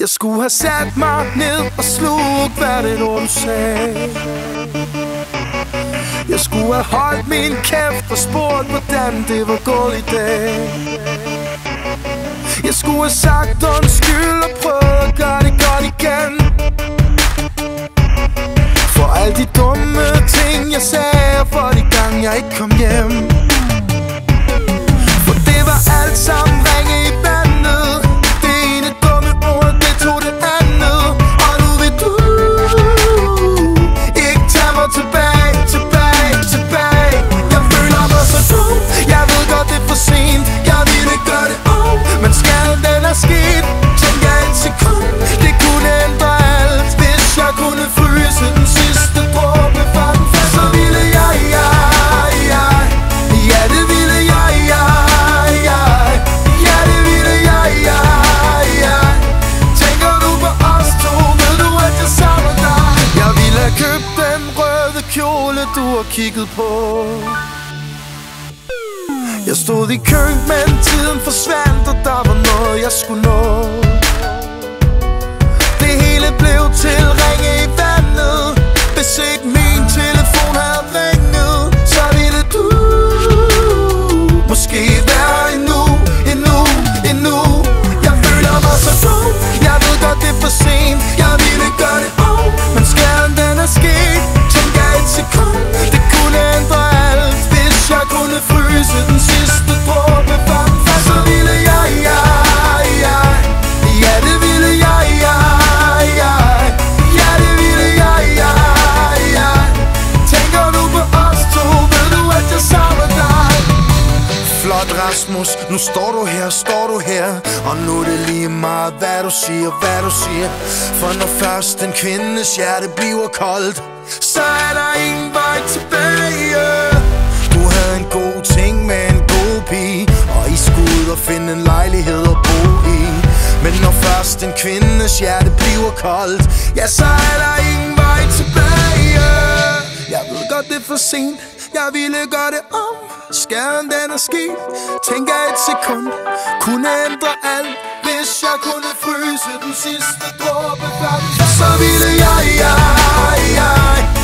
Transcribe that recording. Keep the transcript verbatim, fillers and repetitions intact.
Jeg skulle have sat mig ned og slugt, hvad det nu du sagde. Jeg skulle have holdt min kæft og spurgt, hvordan det var gået i dag. Jeg skulle have sagt undskyld og prøvet at gøre det godt igen. For alle de dumme ting, jeg sagde, for de gange, jeg ikke kom hjem. For det var alt sammen ringe i vandet. Det ene dumme ord, det tog det andet. Og nu vil du ikke tage mig tilbage, tilbage, tilbage. Jeg føler mig så dum, jeg ved godt det er for sent. Jeg ville gøre det om, men skaden den er sket. Tænk jeg en sekund, det kunne ændre alt. Hvis jeg kunne fryse den sidste dråbe fra den fast, så ville jeg, jeg, jeg. Ja, det ville jeg, jeg, jeg. Ja, det ville jeg, jeg, jeg. Tænker du på os to, ved du at jeg savner dig. Jeg ville have købt den røde kjole, du har kigget på. Jeg stod i kø, men tiden forsvandt, og der var noget, jeg skulle nå. Det hele blev til ringe i vandet. Hvis ikke min telefon havde ringet, så ville du måske være endnu, endnu, endnu. Jeg føler mig så dum, jeg ved godt det er for sent. Jeg ville gøre det om, men skaden den er sket. Tænk jeg et sekund, det kunne ændre alt. Hvis jeg kunne fryse den sidste dråbe fra den fast, så ville jeg, jeg, jeg. Ja, det ville jeg, jeg, jeg. Ja, det ville jeg, jeg, jeg. Tænker du på os to, ved du at jeg savner dig. Flot Rasmus, nu står du her, står du her. Og nu er det lige meget, hvad du siger, hvad du siger. For når først en kvindes hjerte bliver koldt, så er der ingen vej tilbage. En god ting med en god pige, og I skulle ud og finde en lejlighed at bo i. Men når først en kvindes hjerte bliver koldt, ja, så er der ingen vej tilbage. Jeg ved godt det er for sent, jeg ville gøre det om. Skaden den er sket, tænker et sekund, kunne ændre alt. Hvis jeg kunne fryse den sidste dråbe, så ville jeg, jeg, jeg.